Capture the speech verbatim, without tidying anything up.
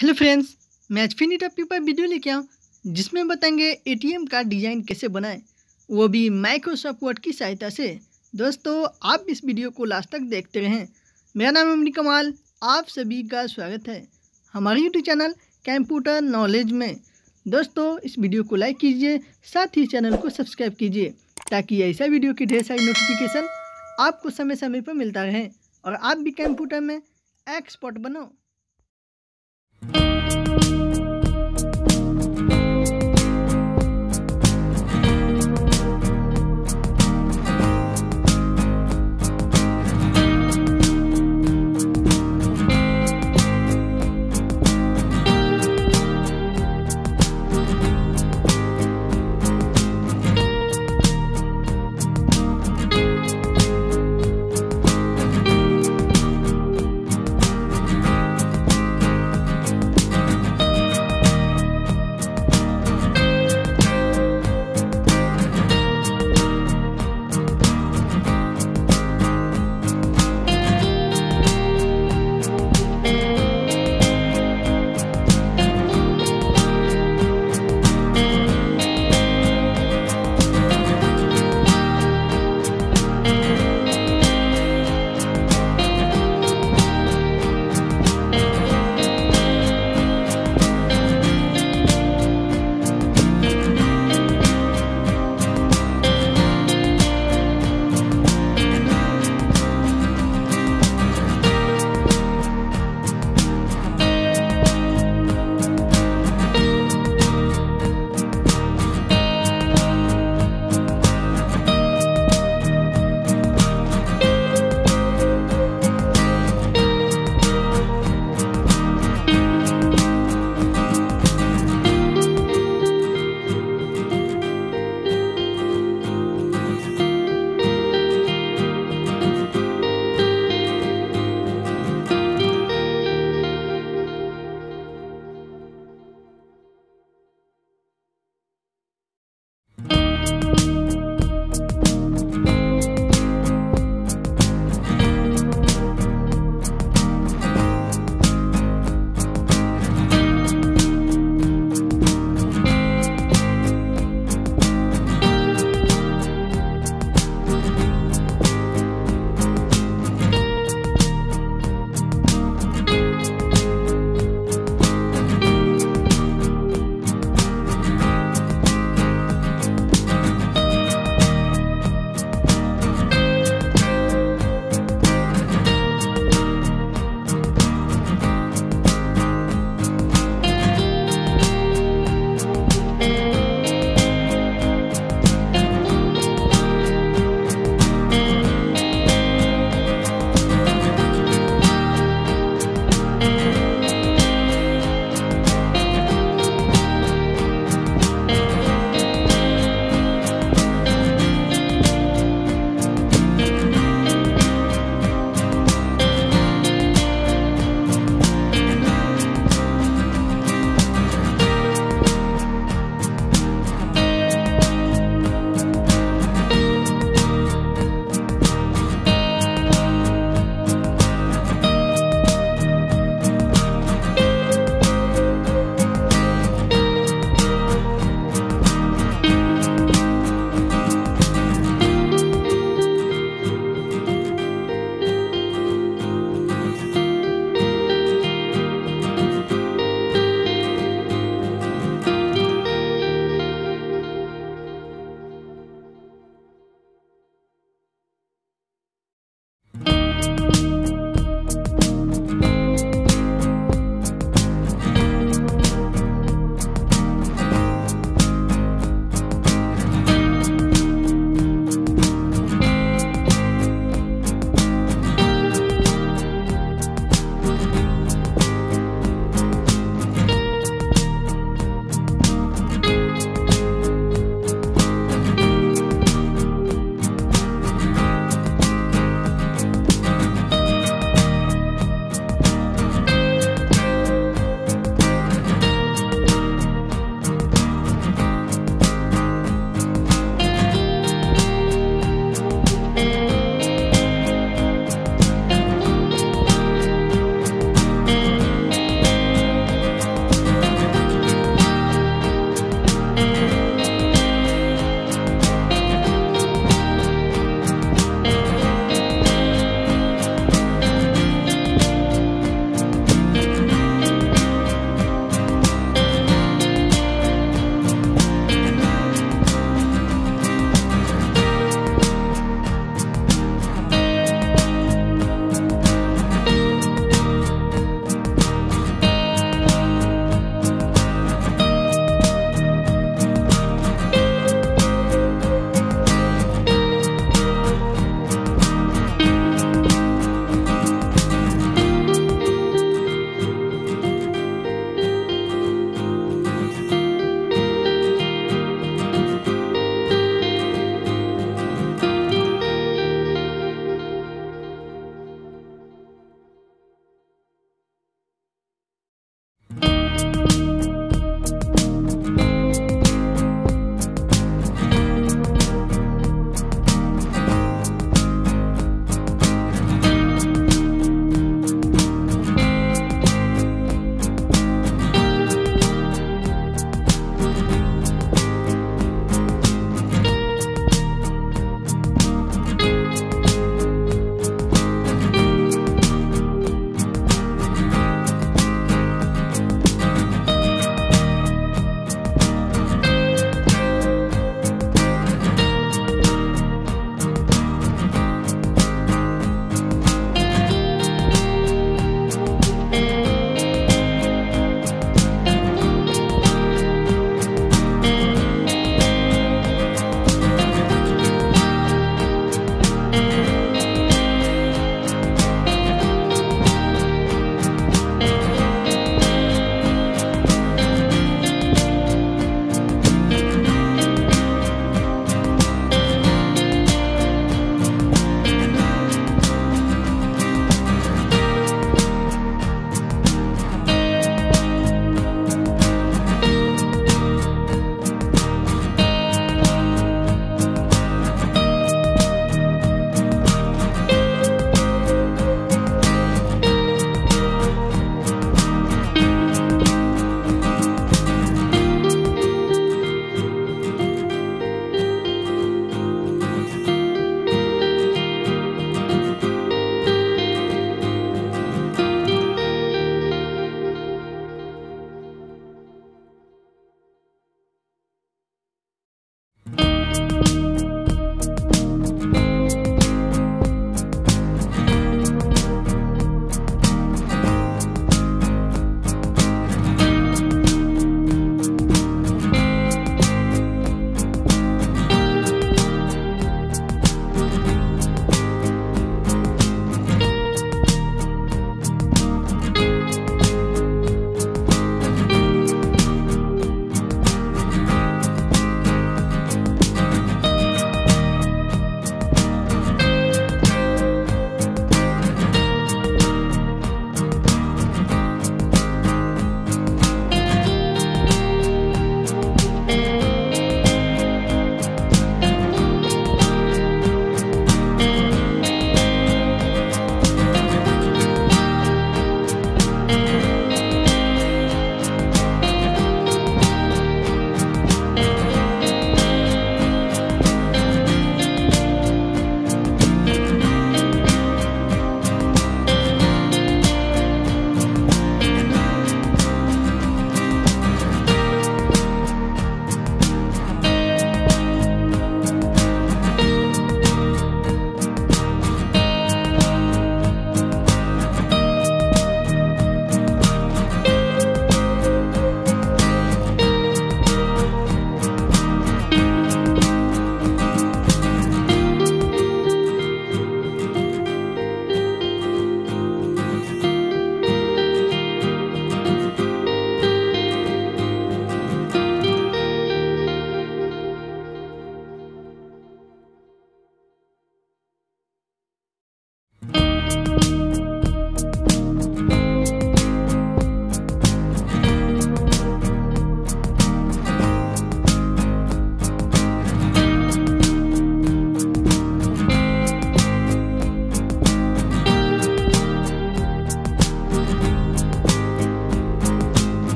Hello friends, मैं finite आपके पास video लेके आऊँ जिसमें बताएंगे एटीएम का डिज़ाइन कैसे बनाएं, वो भी माइक्रोसॉफ्ट वर्ड की सहायता से। दोस्तों आप इस वीडियो को लास्ट तक देखते रहें। मेरा नाम एमडी कमाल, आप सभी का स्वागत है हमारे यूट्यूब चैनल कंप्यूटर नॉलेज में। दोस्तों इस वीडियो को लाइक कीजिए, साथ ही चैनल को सब्सक्राइब कीजिए ताकि ऐसा वीडियो की ढेर सारी नोटिफिकेशन आपको समय समय पर मिलता रहे और आप भी कंप्यूटर में एक्सपर्ट बनो।